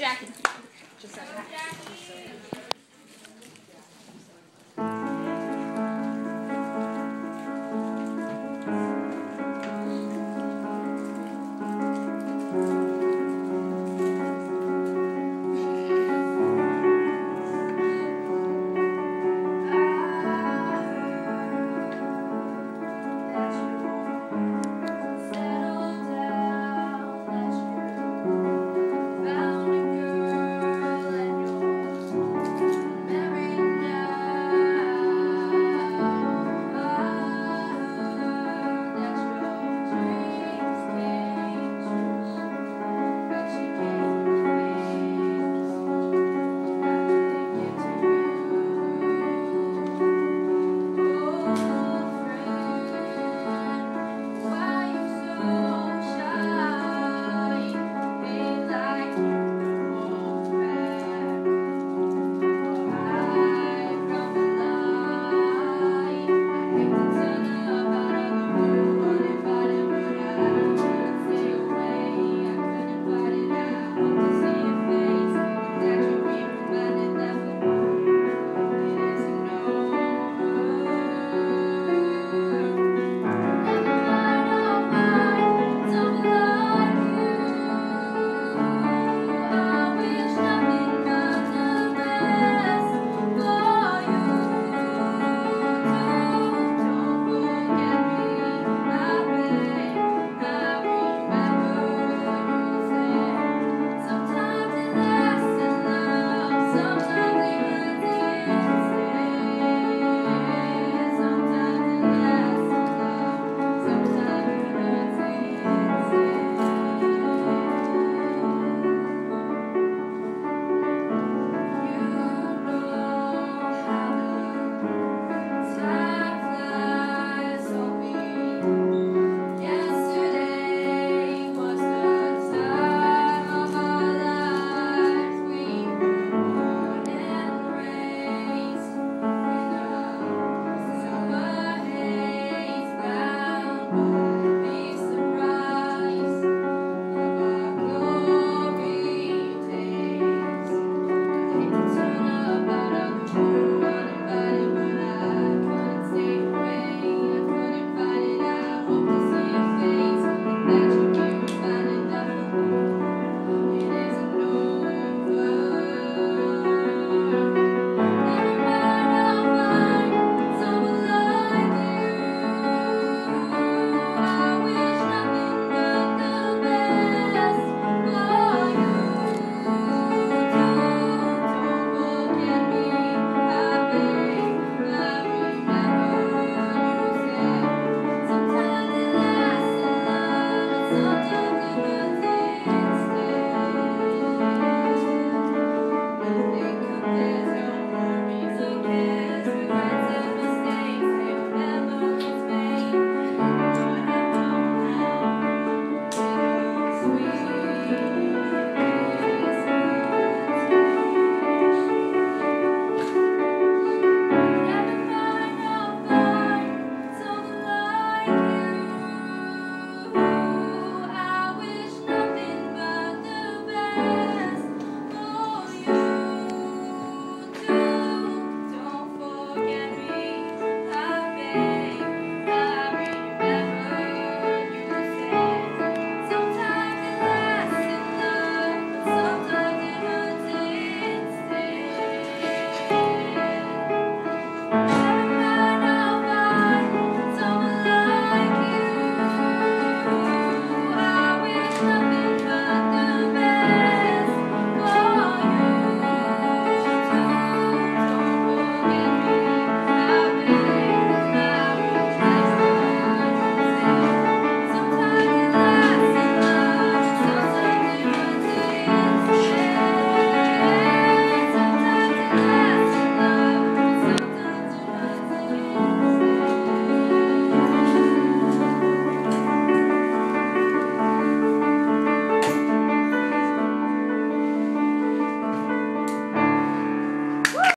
Jacki. Just like that.